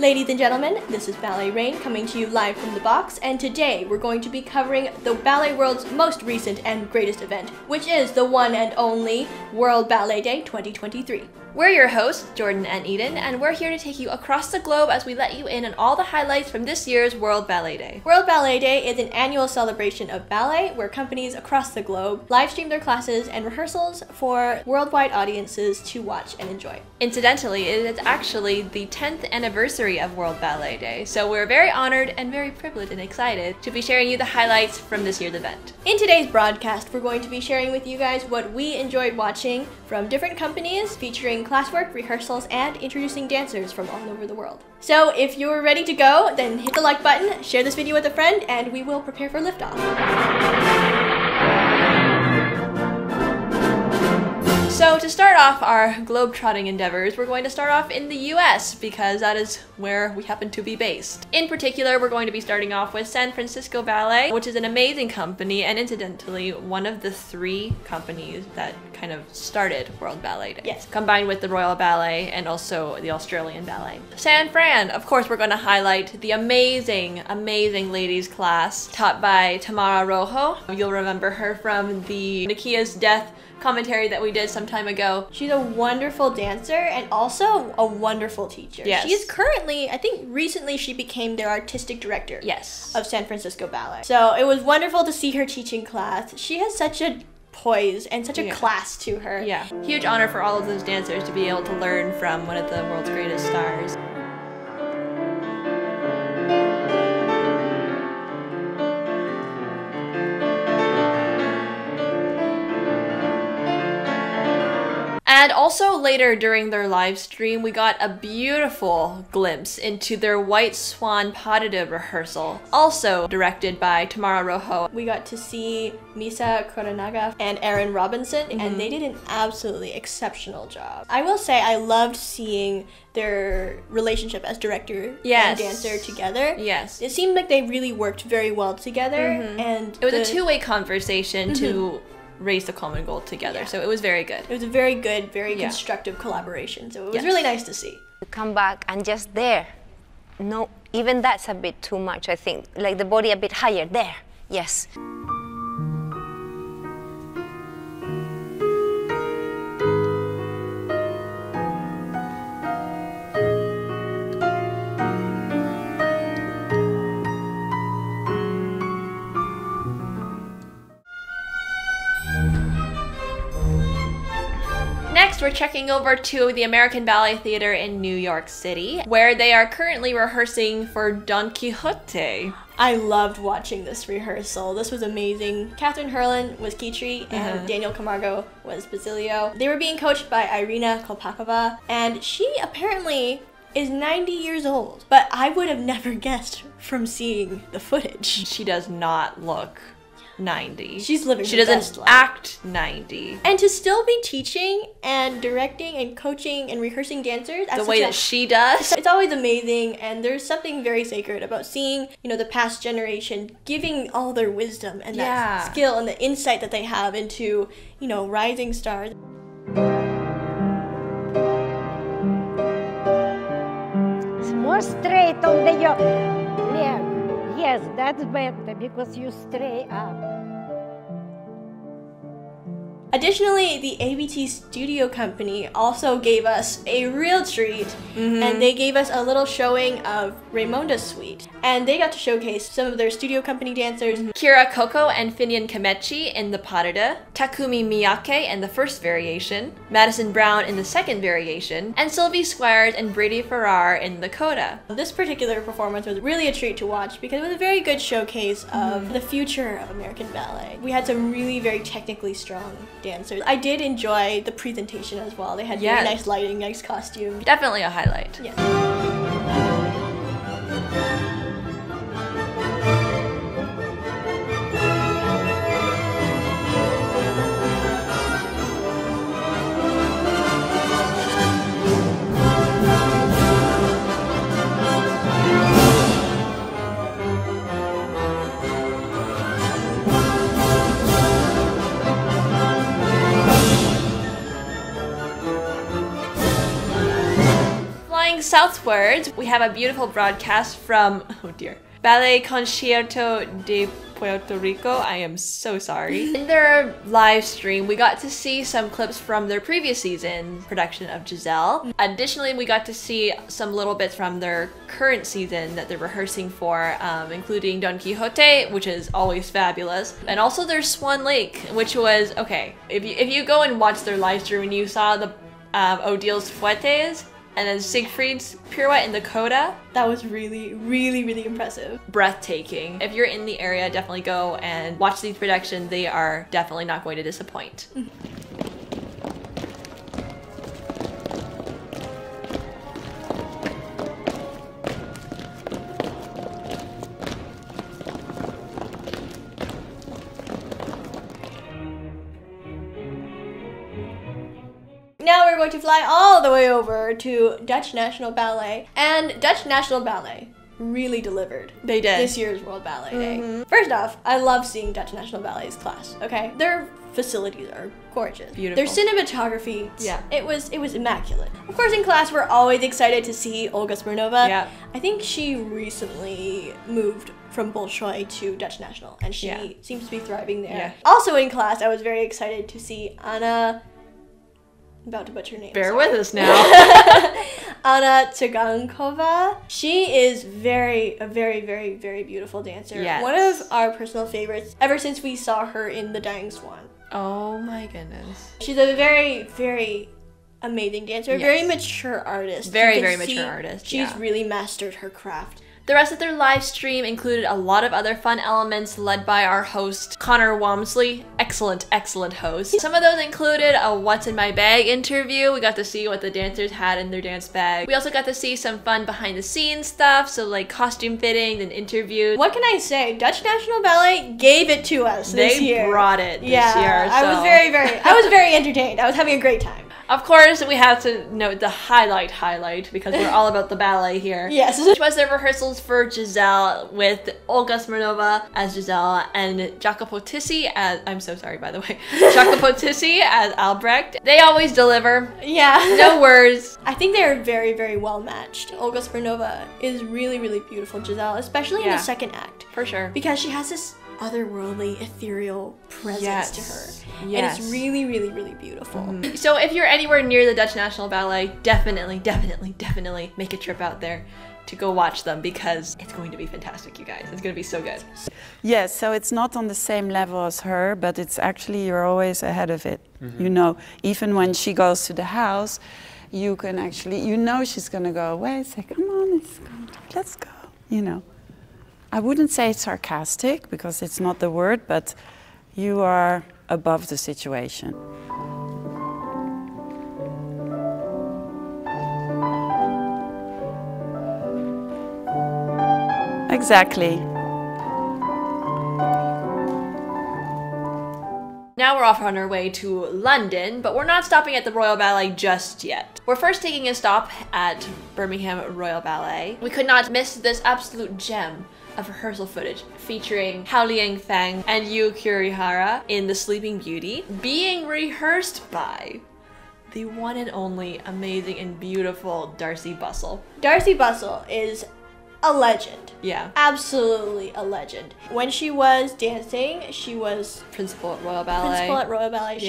Ladies and gentlemen, this is Ballet Reign coming to you live from the box, and today we're going to be covering the ballet world's most recent and greatest event, which is the one and only World Ballet Day 2023. We're your hosts, Jordan and Eden, and we're here to take you across the globe as we let you in on all the highlights from this year's World Ballet Day. World Ballet Day is an annual celebration of ballet where companies across the globe livestream their classes and rehearsals for worldwide audiences to watch and enjoy. Incidentally, it is actually the 10th anniversary of World Ballet Day, so we're very honored and very privileged and excited to be sharing you the highlights from this year's event. In today's broadcast, we're going to be sharing with you guys what we enjoyed watching from different companies, featuring classwork, rehearsals, and introducing dancers from all over the world. So if you're ready to go, then hit the like button, share this video with a friend, and we will prepare for liftoff. So to start off our globetrotting endeavors, we're going to start off in the US because that is where we happen to be based. In particular, we're going to be starting off with San Francisco Ballet, which is an amazing company and incidentally one of the three companies that kind of started World Ballet Day. Yes. Combined with the Royal Ballet and also the Australian Ballet. San Fran, of course, we're going to highlight the amazing, amazing ladies class taught by Tamara Rojo. You'll remember her from the Nakia's Death commentary that we did some time ago. She's a wonderful dancer and also a wonderful teacher. Yes. She's currently, I think recently she became their artistic director. Yes. Of San Francisco Ballet. So it was wonderful to see her teaching class. She has such a poise and such a class to her. Yeah. Huge honor for all of those dancers to be able to learn from one of the world's greatest stars. And also later during their live stream, we got a beautiful glimpse into their White Swan pas de deux rehearsal, also directed by Tamara Rojo. We got to see Misa Kuranaga and Aaron Robinson, and they did an absolutely exceptional job. I will say I loved seeing their relationship as director and dancer together. Yes. It seemed like they really worked very well together. And it was a two-way conversation to raise the common goal together. So it was very good. It was a very good, very constructive collaboration. So it was really nice to see. Come back and just there. No, even that's a bit too much, I think. Like the body a bit higher, there, yes. We're checking over to the American Ballet Theatre in New York City, where they are currently rehearsing for Don Quixote. I loved watching this rehearsal. This was amazing. Catherine Herlin was Kitri and Daniel Camargo was Basilio. They were being coached by Irina Kolpakova, and she apparently is 90 years old, but I would have never guessed from seeing the footage. She does not look 90. She's living her best life. She doesn't act 90. And to still be teaching and directing and coaching and rehearsing dancers the way that she does, it's always amazing. And there's something very sacred about seeing, you know, the past generation giving all their wisdom and that skill and the insight that they have into, you know, rising stars. It's more straight on the leg. Yes, that's better because you stray up. Additionally, the ABT Studio Company also gave us a real treat, and they gave us a little showing of Raymonda's Suite. And they got to showcase some of their Studio Company dancers. Kira Coco and Finian Kamechi in the pas de deux, Takumi Miyake in the first variation, Madison Brown in the second variation, and Sylvie Squires and Brady Farrar in the coda. This particular performance was really a treat to watch because it was a very good showcase of the future of American ballet. We had some really very technically strong dancers. I did enjoy the presentation as well. They had really nice lighting, nice costume. Definitely a highlight. Yes. southward, we have a beautiful broadcast from, oh dear, Ballet Concierto de Puerto Rico. I am so sorry. In their live stream, we got to see some clips from their previous season production of Giselle. Additionally, we got to see some little bits from their current season that they're rehearsing for, including Don Quixote, which is always fabulous, and also their Swan Lake, which was, okay, if you go and watch their live stream and you saw the Odil's Fuetes, and then Siegfried's pirouette in the coda. That was really, really, really impressive. Breathtaking. If you're in the area, definitely go and watch these productions. They are definitely not going to disappoint. Now we're going to fly all the way over to Dutch National Ballet, and Dutch National Ballet really delivered. They did. This year's World Ballet Day. First off, I love seeing Dutch National Ballet's class, okay? Their facilities are gorgeous. Beautiful. Their cinematography, yeah. It was immaculate. Of course, in class, we're always excited to see Olga Smirnova. Yeah. I think she recently moved from Bolshoi to Dutch National, and she seems to be thriving there. Yeah. Also in class, I was very excited to see Anna... about to butcher names. Bear with us now. Anna Tsagankova. She is a very, very, very beautiful dancer. Yes. One of our personal favorites ever since we saw her in The Dying Swan. Oh my goodness. She's a very, very amazing dancer. Yes. Very mature artist. Very, very mature artist. She's really mastered her craft. The rest of their live stream included a lot of other fun elements led by our host, Connor Walmsley. Excellent, excellent host. Some of those included a What's in My Bag interview. We got to see what the dancers had in their dance bag. We also got to see some fun behind the scenes stuff, so like costume fitting and interviews. What can I say? Dutch National Ballet gave it to us this year. They brought it this year. So. I was very entertained. I was having a great time. Of course, we have to note the highlight, because we're all about the ballet here. Yes. Which was their rehearsals for Giselle with Olga Smirnova as Giselle and Jacopo Tisi as, I'm so sorry by the way, Jacopo Tisi as Albrecht. They always deliver. Yeah. No words. I think they are very, very well matched. Olga Smirnova is really, really beautiful Giselle, especially in the second act. For sure. Because she has this otherworldly, ethereal presence to her. Yes. And it's really, really, really beautiful. So if you're anywhere near the Dutch National Ballet, definitely, definitely, definitely make a trip out there to go watch them, because it's going to be fantastic, you guys. It's going to be so good. Yes, so it's not on the same level as her, but it's actually, you're always ahead of it. You know, even when she goes to the house, you can actually, you know she's going to go away. It's like, come on, let's go, you know. I wouldn't say it's sarcastic, because it's not the word, but you are above the situation. Exactly. Now we're off on our way to London, but we're not stopping at the Royal Ballet just yet. We're first taking a stop at Birmingham Royal Ballet. We could not miss this absolute gem of rehearsal footage featuring Haoliang Fang and Yu Kurihara in The Sleeping Beauty, being rehearsed by the one and only amazing and beautiful Darcey Bussell. Darcey Bussell is a legend. Yeah. Absolutely a legend. When she was dancing, she was principal at Royal Ballet. She's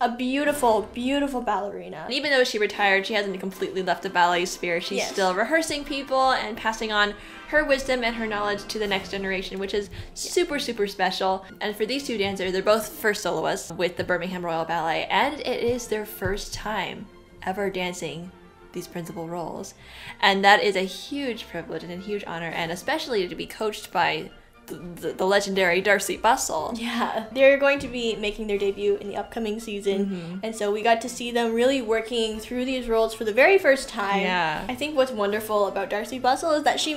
a beautiful, beautiful ballerina. And even though she retired, she hasn't completely left the ballet sphere. She's still rehearsing people and passing on her wisdom and her knowledge to the next generation, which is super, super special. And for these two dancers, they're both first soloists with the Birmingham Royal Ballet, and it is their first time ever dancing these principal roles, and that is a huge privilege and a huge honor, and especially to be coached by the legendary Darcey Bussell. Yeah, they're going to be making their debut in the upcoming season, and so we got to see them really working through these roles for the very first time. Yeah. I think what's wonderful about Darcey Bussell is that she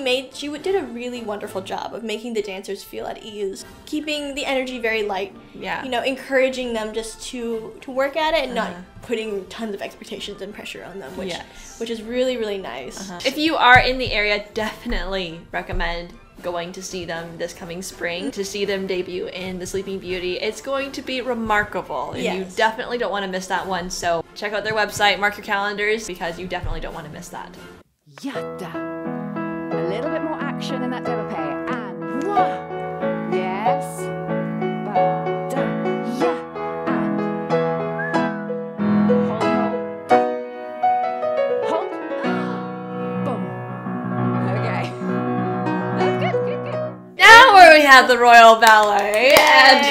did a really wonderful job of making the dancers feel at ease, keeping the energy very light. Yeah, you know, encouraging them just to work at it and not putting tons of expectations and pressure on them, which is really, really nice. If you are in the area, definitely recommend going to see them this coming spring, to see them debut in The Sleeping Beauty. It's going to be remarkable, and you definitely don't want to miss that one. So check out their website, mark your calendars, because you definitely don't want to miss that. Yada. A little bit more action in that développé. And one. Yes. Ba-da. Ya. And. Hold. Boom. Okay. That's good, good, good. Now we have the Royal Ballet. Yay. And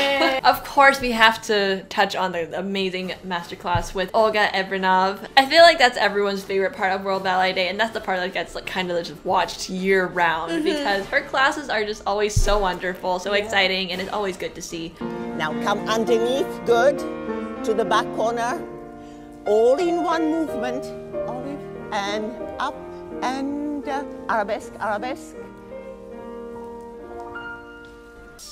of course, we have to touch on the amazing masterclass with Olga Smirnova. I feel like that's everyone's favorite part of World Ballet Day, and that's the part that gets like kind of just watched year round because her classes are just always so wonderful, so exciting, and it's always good to see. Now come underneath, good, to the back corner, all in one movement, olive, and up, and arabesque, arabesque.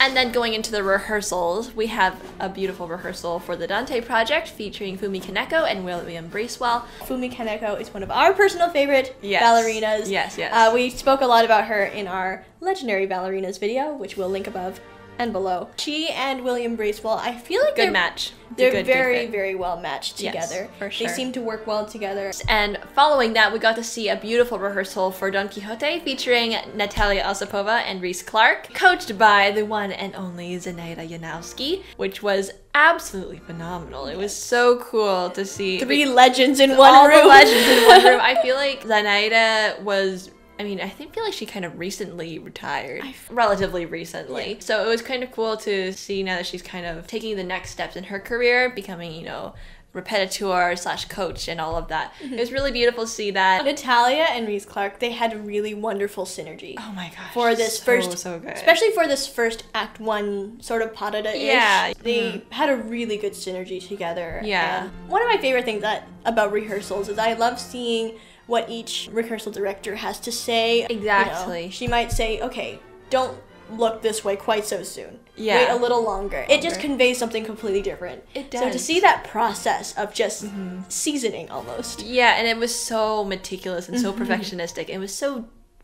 And then going into the rehearsals, we have a beautiful rehearsal for the Dante project featuring Fumi Kaneko and William Bracewell. Fumi Kaneko is one of our personal favorite ballerinas. Yes, yes. We spoke a lot about her in our legendary ballerinas video, which we'll link above and below. She and William Bracewell, I feel like they're very well matched together. Yes, for sure. They seem to work well together. And following that, we got to see a beautiful rehearsal for Don Quixote featuring Natalia Osipova and Rhys Clark, coached by the one and only Zenaida Yanowski, which was absolutely phenomenal. It was so cool to see three legends in one room. All the legends in one room. I feel like Zenaida was, I mean, I feel like she kind of recently retired, relatively recently. Yeah. So it was kind of cool to see now that she's kind of taking the next steps in her career, becoming, you know, repetiteur / coach and all of that. It was really beautiful to see that. Natalia and Rhys Clark, they had a really wonderful synergy. Oh my gosh. For this so good. Especially for this first act one sort of parada-ish. Yeah. They had a really good synergy together. Yeah. And one of my favorite things about rehearsals is I love seeing what each rehearsal director has to say. Exactly. You know, she might say, okay, don't look this way quite so soon. Yeah. Wait a little longer. It just conveys something completely different. It does. So to see that process of just seasoning almost. Yeah, and it was so meticulous and so perfectionistic. It was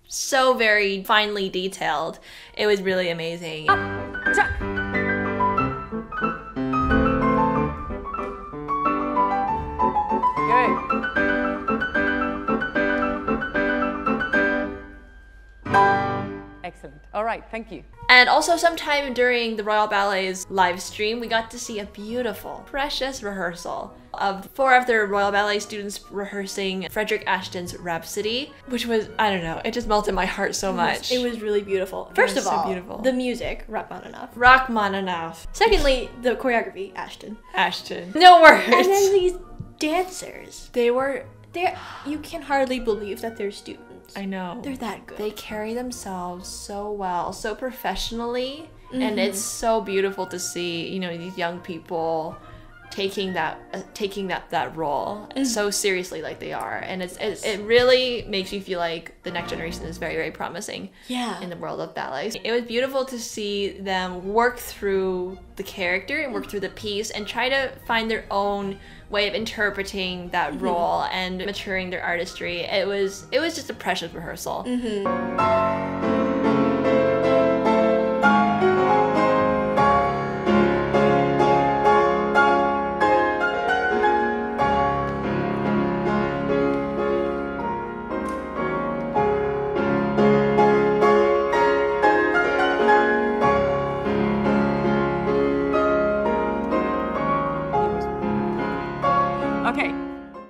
so very finely detailed. It was really amazing. Excellent. All right, thank you. And also sometime during the Royal Ballet's live stream, we got to see a beautiful, precious rehearsal of four of their Royal Ballet students rehearsing Frederick Ashton's Rhapsody, which was, I don't know, it just melted my heart so much. It was really beautiful. First of all, so beautiful. The music, Rachmaninoff. Rachmaninoff. Secondly, the choreography, Ashton. Ashton. No words. And then these dancers. You can hardly believe that they're students. I know. They're that good. They carry themselves so well, so professionally, and it's so beautiful to see, you know, these young people taking that role so seriously like they are. And it really makes you feel like the next generation is very, very promising in the world of ballet. It was beautiful to see them work through the character and work through the piece and try to find their own way of interpreting that role and maturing their artistry. It was just a precious rehearsal.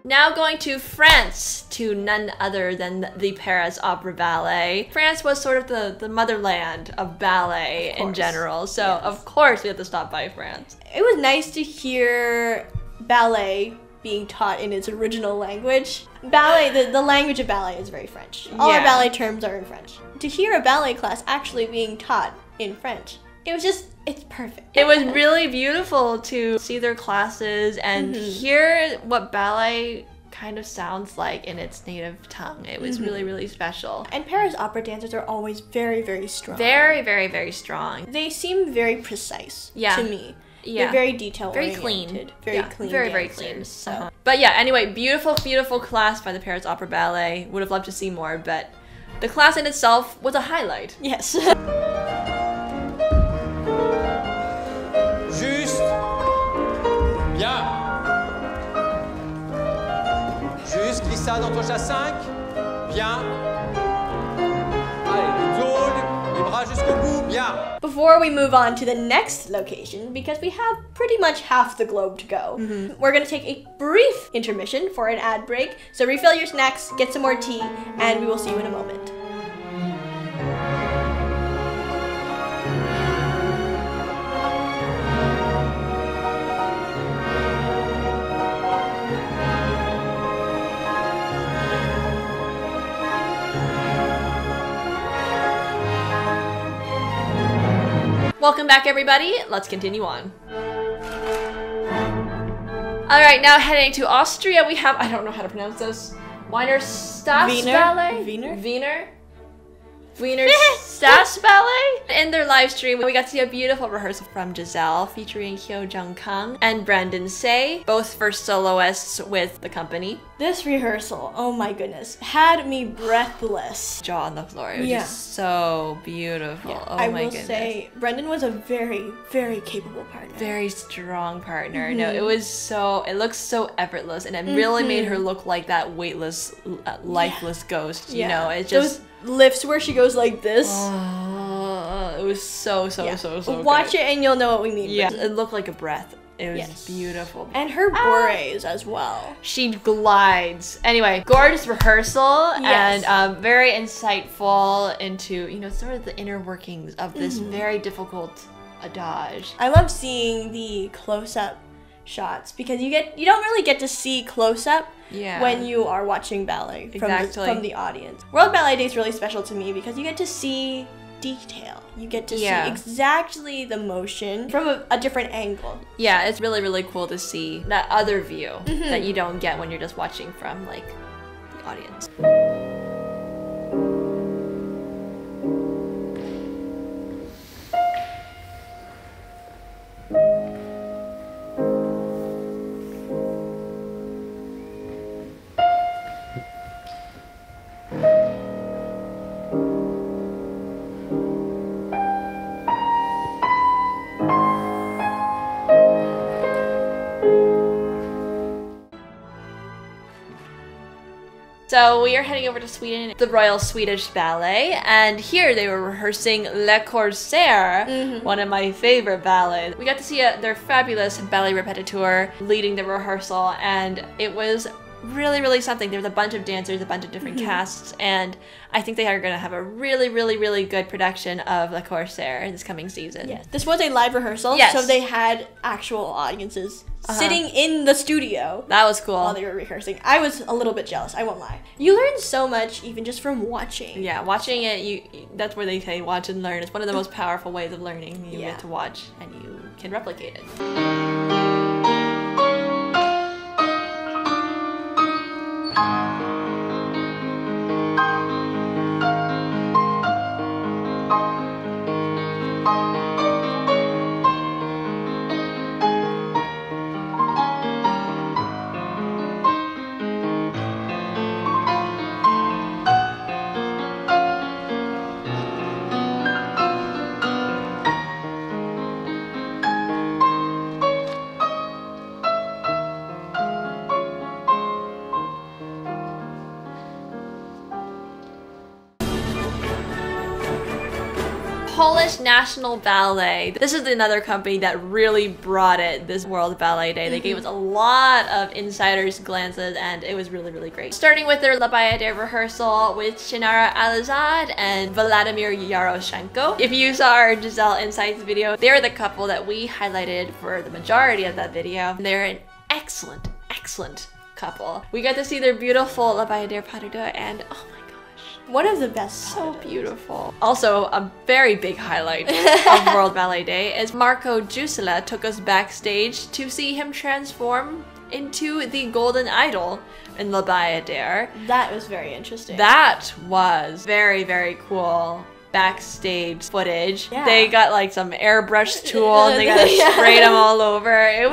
Now going to France, to none other than the Paris Opera Ballet. France was sort of the motherland of ballet in general, so of course we had to stop by France. It was nice to hear ballet being taught in its original language. Ballet, the language of ballet is very French. All our ballet terms are in French. To hear a ballet class actually being taught in French, it was just, it's perfect. It was really beautiful to see their classes and hear what ballet kind of sounds like in its native tongue. It was really, really special. And Paris opera dancers are always very, very strong. Very, very, very strong. They seem very precise to me. Yeah. They're very detail-oriented. Very clean. Very clean dancers. So. But yeah, anyway, beautiful, beautiful class by the Paris Opera Ballet. Would have loved to see more, but the class in itself was a highlight. Yes. Juste glissade entre chaque 5, Bien. Allez, zone, les bras jusqu'au bout, bien. Before we move on to the next location, because we have pretty much half the globe to go, we're going to take a brief intermission for an ad break. So refill your snacks, get some more tea, and we will see you in a moment. Welcome back, everybody. Let's continue on. All right, now heading to Austria, we have, I don't know how to pronounce this, Wiener Staatsballet? Ballet? Wiener Staats Ballet. In their live stream, we got to see a beautiful rehearsal from Giselle featuring Hyo Jung Kang and Brandon Say, both first soloists with the company. This rehearsal, oh my goodness, had me breathless. Jaw on the floor. It was just so beautiful. Yeah. Oh my goodness. I will say, Brendan was a very, very capable partner. Very strong partner. No, it was so, it looks so effortless, and it really made her look like that weightless, lifeless ghost. You know, it just. Those lifts where she goes like this. It was so Watch it and you'll know what we mean. Yeah, it looked like a breath. It was beautiful. And her bourrées as well. She glides. Anyway, gorgeous rehearsal and very insightful into, you know, sort of the inner workings of this very difficult adage. I love seeing the close-up shots because you don't really get to see close-up when you are watching ballet from the audience. World Ballet Day is really special to me because you get to see detail. You get to see exactly the motion from a different angle. Yeah, it's really, really cool to see that other view that you don't get when you're just watching from, like, the audience. So we are heading over to Sweden, the Royal Swedish Ballet, and here they were rehearsing Le Corsaire, one of my favorite ballets. We got to see their fabulous ballet repetiteur leading the rehearsal, and it was really, really something. There was a bunch of dancers, a bunch of different casts, and I think they are going to have a really, really, really good production of Le Corsaire in this coming season. Yes. This was a live rehearsal, so they had actual audiences sitting in the studio. That was cool. While they were rehearsing. I was a little bit jealous, I won't lie. You learn so much even just from watching. Yeah, watching it, that's where they say watch and learn. It's one of the most powerful ways of learning. You get to watch and you can replicate it. Polish National Ballet. This is another company that really brought it this World Ballet Day. They gave us a lot of insider's glances and it was really, really great. Starting with their La Bayadère rehearsal with Shannara Alizad and Vladimir Yaroshenko. If you saw our Giselle Insights video, they're the couple that we highlighted for the majority of that video. They're an excellent, excellent couple. We got to see their beautiful La Bayadère pas de deux and oh my one of the best. So beautiful. Also, a very big highlight of World Ballet Day is Marco Jusela took us backstage to see him transform into the golden idol in La Bayadère. That was very interesting. That was very, very cool. backstage footage. Yeah. They got like some airbrush tool and they got to spray them all over. It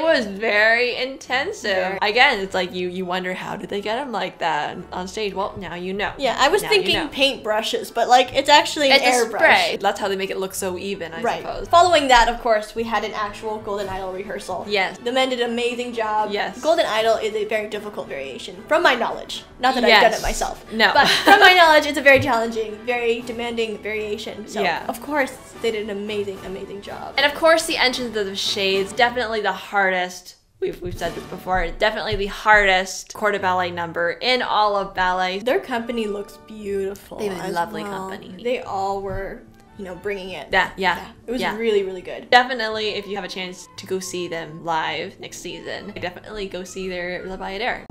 was very intensive. Very. Again, it's like you wonder, how did they get them like that on stage? Well, now you know. Yeah, I was thinking paint brushes, but like it's actually an airbrush. That's how they make it look so even, I suppose. Following that, of course, we had an actual Golden Idol rehearsal. Yes. The men did an amazing job. Yes. Golden Idol is a very difficult variation, from my knowledge. Not that I've done it myself. No. But from my knowledge, it's a very challenging, very demanding variation. So of course, they did an amazing, amazing job. And of course, the entrance of the shades, definitely the hardest. We've said this before, definitely the hardest corps de ballet number in all of ballet. Their company looks beautiful. They have a lovely company. They all were, you know, bringing it. Yeah. It was really, really good. Definitely, if you have a chance to go see them live next season, definitely go see their Le Ballet d'Air.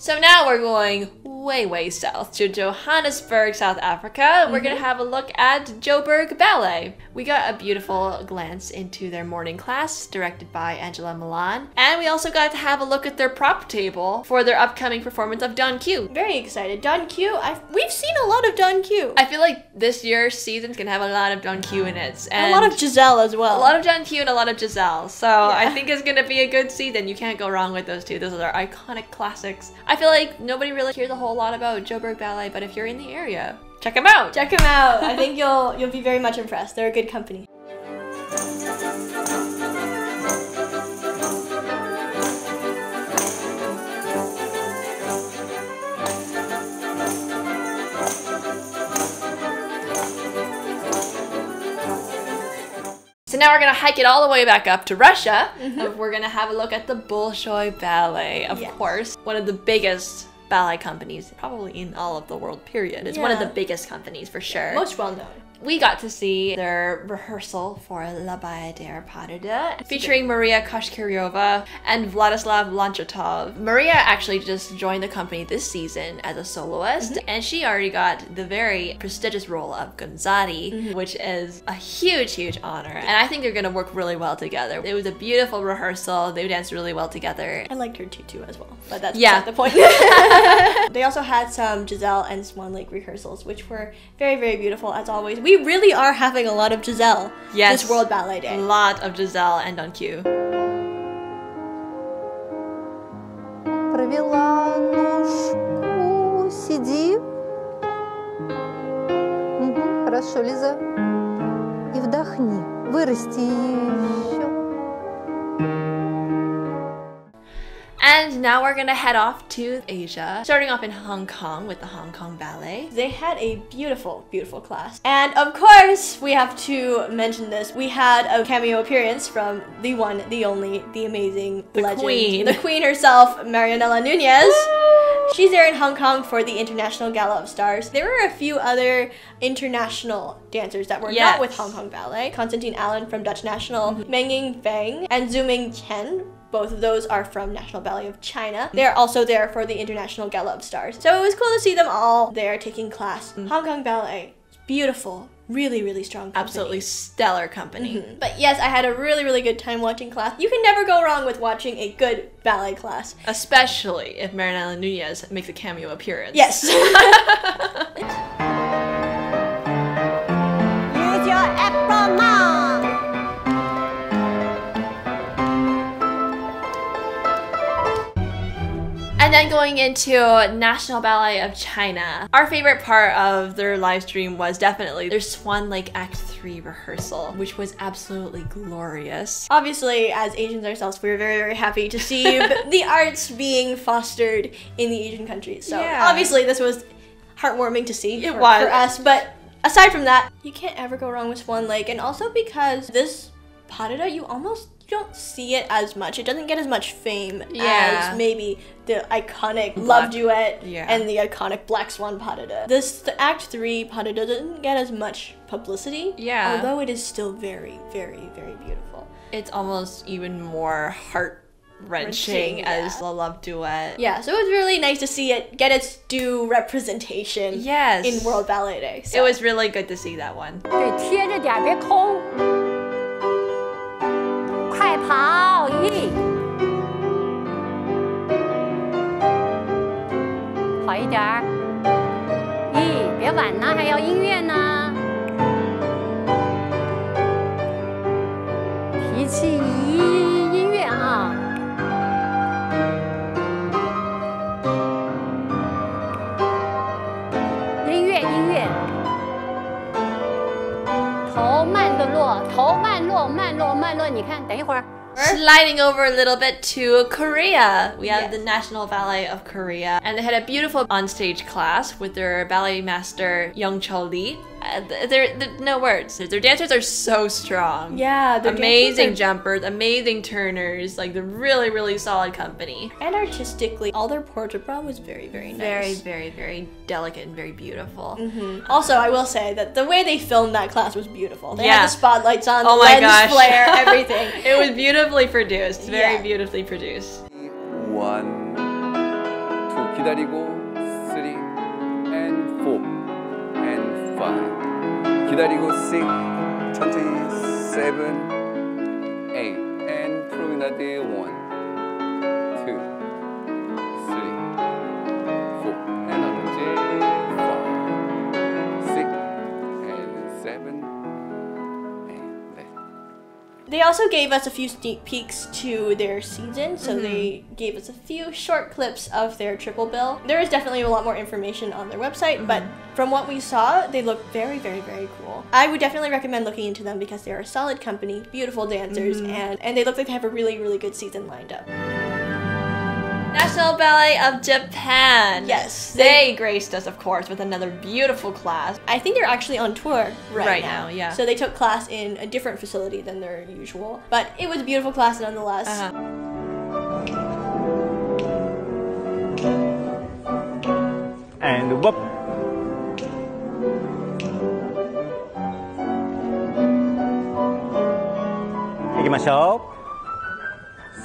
So now we're going way, way south to Johannesburg, South Africa. We're gonna have a look at Joburg Ballet. We got a beautiful glance into their morning class directed by Angela Milan. And we also got to have a look at their prop table for their upcoming performance of Don Q. Very excited. Don Q, we've seen a lot of Don Q. I feel like this year's season's gonna have a lot of Don Q in it. And a lot of Giselle as well. A lot of Don Q and a lot of Giselle. So I think it's gonna be a good season. You can't go wrong with those two. Those are their iconic classics. I feel like nobody really hears a whole lot about Joburg Ballet, but if you're in the area, check them out! Check them out! I think you'll be very much impressed. They're a good company. So now we're gonna hike it all the way back up to Russia, and we're gonna have a look at the Bolshoi Ballet, of course. One of the biggest ballet companies probably in all of the world, period. It's one of the biggest companies for sure. Most well known. We got to see their rehearsal for Le Ballet d'Air Pas de Deux, featuring Maria Koshkaryova and Vladislav Lonchatov. Maria actually just joined the company this season as a soloist, and she already got the very prestigious role of Gonzati, which is a huge, huge honor. And I think they're gonna work really well together. It was a beautiful rehearsal. They danced really well together. I liked her tutu as well, but that's not the point. They also had some Giselle and Swan Lake rehearsals, which were very, very beautiful as always. We really are having a lot of Giselle this World Ballet Day. A lot of Giselle and Don Q. Провела ножку, сиди. Хорошо, Лиза. И вдохни. Вырасти еще. And now we're gonna head off to Asia, starting off in Hong Kong with the Hong Kong Ballet. They had a beautiful, beautiful class. And of course, we have to mention this. We had a cameo appearance from the one, the only, the amazing legend. The queen herself, Marianela Núñez. She's there in Hong Kong for the International Gala of Stars. There were a few other international dancers that were not with Hong Kong Ballet. Constantine Allen from Dutch National, Menging Feng, and Zuming Chen. Both of those are from National Ballet of China. They're also there for the International Gala of Stars. So it was cool to see them all there taking class. Hong Kong Ballet, beautiful. Really, really strong company. Absolutely stellar company. But yes, I had a really, really good time watching class. You can never go wrong with watching a good ballet class. Especially if Marianela Núñez makes a cameo appearance. Yes. Use your apron, Mom. And then going into National Ballet of China. Our favorite part of their live stream was definitely their Swan Lake Act 3 rehearsal, which was absolutely glorious. Obviously, as Asians ourselves, we were very, very happy to see the arts being fostered in the Asian countries. So obviously this was heartwarming to see for us, but aside from that, you can't ever go wrong with Swan Lake. And also because this Pas de Deux, you don't see it as much. It doesn't get as much fame as maybe the iconic Love Duet and the iconic Black Swan Pas de Deux. The Act 3 Pas de Deux doesn't get as much publicity, although it is still very, very, very beautiful. It's almost even more heart wrenching as the love duet. Yeah, so it was really nice to see it get its due representation in World Ballet Day. So. It was really good to see that one. Sliding over a little bit to Korea. We have the National Ballet of Korea, and they had a beautiful onstage class with their ballet master Young Cho Lee. No words. Their dancers are so strong. Yeah, amazing jumpers, amazing turners. Like, they're really, really solid company. And artistically, all their portrait bras was very, very nice. Very, very, very delicate and very beautiful. Mm-hmm. Also, I will say that the way they filmed that class was beautiful. They had the spotlights on, the lens flare, everything. It was beautifully produced. Very beautifully produced. 1, 2, 기다리고 3 and 4 and 5. 기다리고 6, 천천히 7, 8, and promenade 1, 2, 3, 4, and 언제 5, 6, and 7, 8. They also gave us a few sneak peeks to their season, so they gave us a few short clips of their triple bill. There is definitely a lot more information on their website, but from what we saw, they look very, very, very cool. I would definitely recommend looking into them because they are a solid company, beautiful dancers, and they look like they have a really, really good season lined up. National Ballet of Japan. Yes. They graced us, of course, with another beautiful class. I think they're actually on tour right now. Yeah. So they took class in a different facility than their usual, but it was a beautiful class nonetheless. And whoop.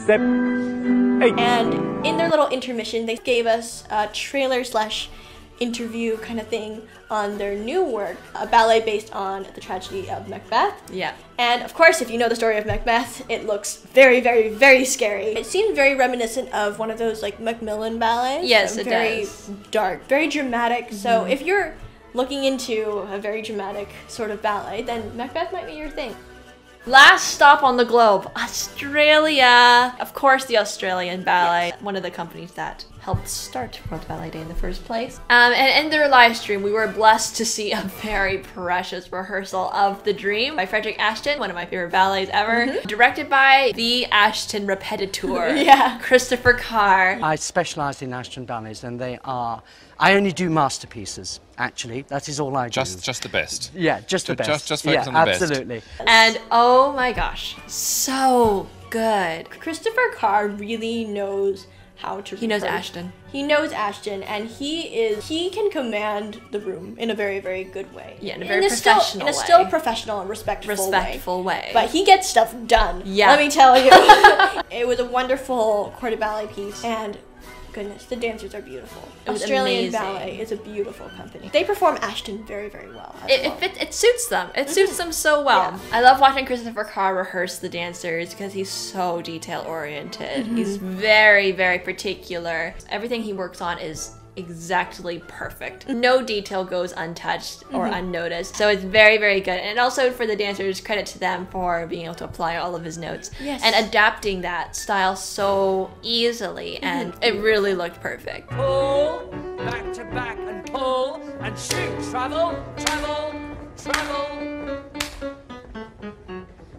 Step 8. And in their little intermission, they gave us a trailer/interview kind of thing on their new work, a ballet based on the tragedy of Macbeth. Yeah. And of course, if you know the story of Macbeth, it looks very, very, very scary. It seemed very reminiscent of one of those like Macmillan ballets. Yes, it does. Very dark, very dramatic. So if you're looking into a very dramatic sort of ballet, then Macbeth might be your thing. Last stop on the globe, Australia. Of course, the Australian Ballet, one of the companies that helped start World Ballet Day in the first place. And in their live stream, we were blessed to see a very precious rehearsal of The Dream by Frederick Ashton, one of my favorite ballets ever, directed by the Ashton repetiteur, Christopher Carr. I specialize in Ashton ballets, and they are, I only do masterpieces. Actually, that is all I do. Just the best. Yeah, just the best. Just focus on the best. Absolutely. And oh my gosh, so good. Christopher Carr really knows how to. He knows Ashton. He knows Ashton, and he can command the room in a very, very good way. Yeah, in a very professional way. In a still professional and respectful way. But he gets stuff done. Yeah. Let me tell you. It was a wonderful corps de ballet piece, and goodness, the dancers are beautiful. Australian Ballet is a beautiful company. They perform Ashton very, very well. It suits them. It suits them so well. Yeah. I love watching Christopher Carr rehearse the dancers because he's so detail-oriented. He's very, very particular. Everything he works on is exactly perfect. No detail goes untouched or unnoticed. So it's very, very good. And also for the dancers, credit to them for being able to apply all of his notes and adapting that style so easily. And it really looked perfect. Pull, back to back, and pull, and shoot. Travel, travel, travel.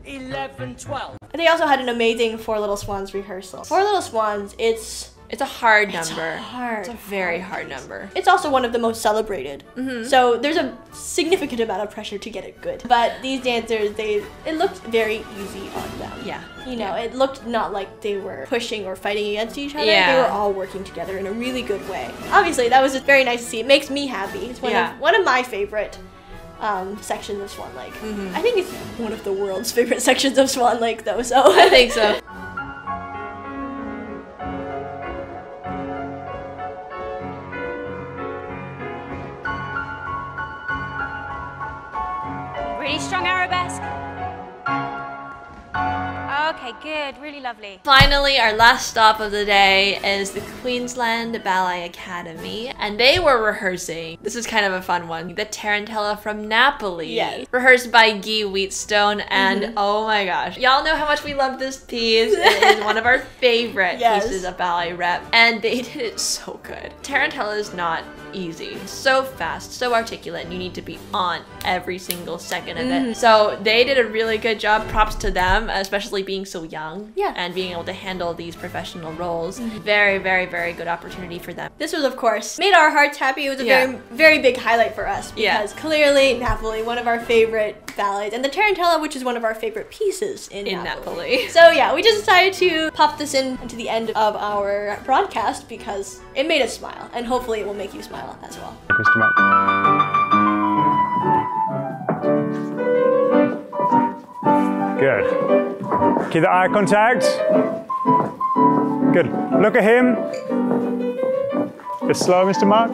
11, 12. They also had an amazing Four Little Swans rehearsal. Four Little Swans, it's a hard number. It's a very hard number. It's also one of the most celebrated. So there's a significant amount of pressure to get it good. But these dancers, it looked very easy on them. Yeah. You know, it looked not like they were pushing or fighting against each other. Yeah. They were all working together in a really good way. Obviously, that was just very nice to see. It makes me happy. It's one of my favorite sections of Swan Lake. I think it's one of the world's favorite sections of Swan Lake, though, so. I think so. strong arabesque. Okay, good, really lovely. Finally, our last stop of the day is the Queensland Ballet Academy, and they were rehearsing. This is kind of a fun one. The Tarantella from Napoli. Yes. Rehearsed by Guy Wheatstone, and oh my gosh. Y'all know how much we love this piece. It is one of our favorite pieces of ballet rep, and they did it so good. Tarantella is not easy. So fast, so articulate, and you need to be on every single second of it. So they did a really good job. Props to them, especially being so young and being able to handle these professional roles. Very, very, very good opportunity for them. This was, of course, made our hearts happy. It was a very, very big highlight for us because clearly Napoli, one of our favorite ballets, and the Tarantella, which is one of our favorite pieces in Napoli. So yeah, we just decided to pop this in to the end of our broadcast because it made us smile, and hopefully it will make you smile as well. Good. Keep the eye contact. Good. Look at him. It's slow, Mr. Mark.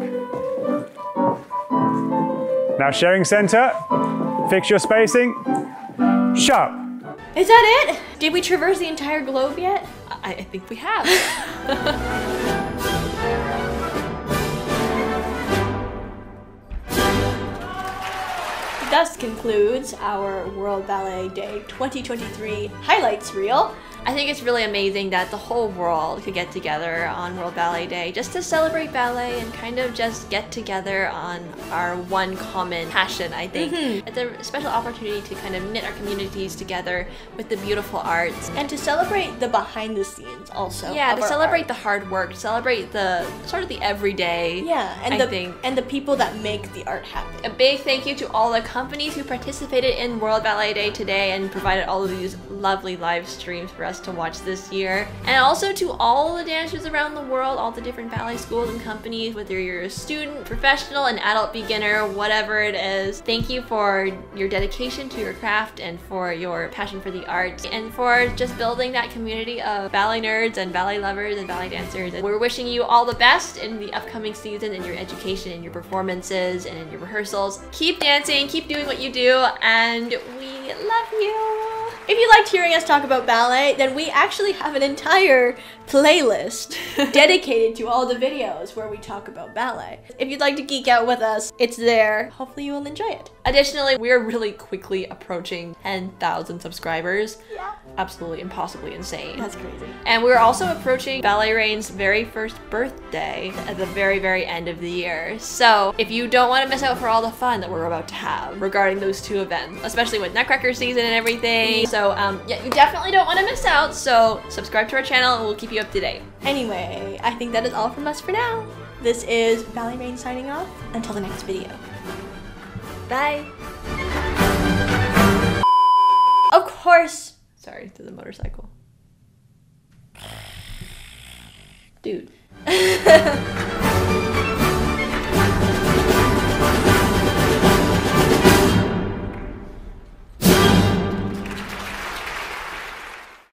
Now sharing center. Fix your spacing. Sharp. Is that it? Did we traverse the entire globe yet? I think we have. Thus concludes our World Ballet Day 2023 highlights reel. I think it's really amazing that the whole world could get together on World Ballet Day just to celebrate ballet and kind of just get together on our one common passion, I think. It's a special opportunity to kind of knit our communities together with the beautiful arts. And to celebrate the behind the scenes also. Yeah, to celebrate the hard work, celebrate the sort of the everyday, and the people that make the art happen. A big thank you to all the companies who participated in World Ballet Day today and provided all of these lovely live streams for us to watch this year, and also to all the dancers around the world, all the different ballet schools and companies, whether you're a student, professional, an adult, beginner, whatever it is. Thank you for your dedication to your craft and for your passion for the arts and for just building that community of ballet nerds and ballet lovers and ballet dancers. And we're wishing you all the best in the upcoming season, in your education, in your performances, and in your rehearsals. Keep dancing, keep doing what you do, and we love you. If you liked hearing us talk about ballet, then we actually have an entire playlist dedicated to all the videos where we talk about ballet. If you'd like to geek out with us, it's there. Hopefully you will enjoy it. Additionally, we're really quickly approaching 10,000 subscribers. Yeah. Absolutely impossibly insane. That's crazy. And we're also approaching Ballet Reign's very first birthday at the very, very end of the year. So if you don't want to miss out for all the fun that we're about to have regarding those two events, especially with Nutcracker season and everything. So yeah, you definitely don't want to miss out. So subscribe to our channel and we'll keep you up to date. Anyway, I think that is all from us for now. This is Ballet Reign signing off until the next video. Bye. Of course. Sorry, to the motorcycle. Dude.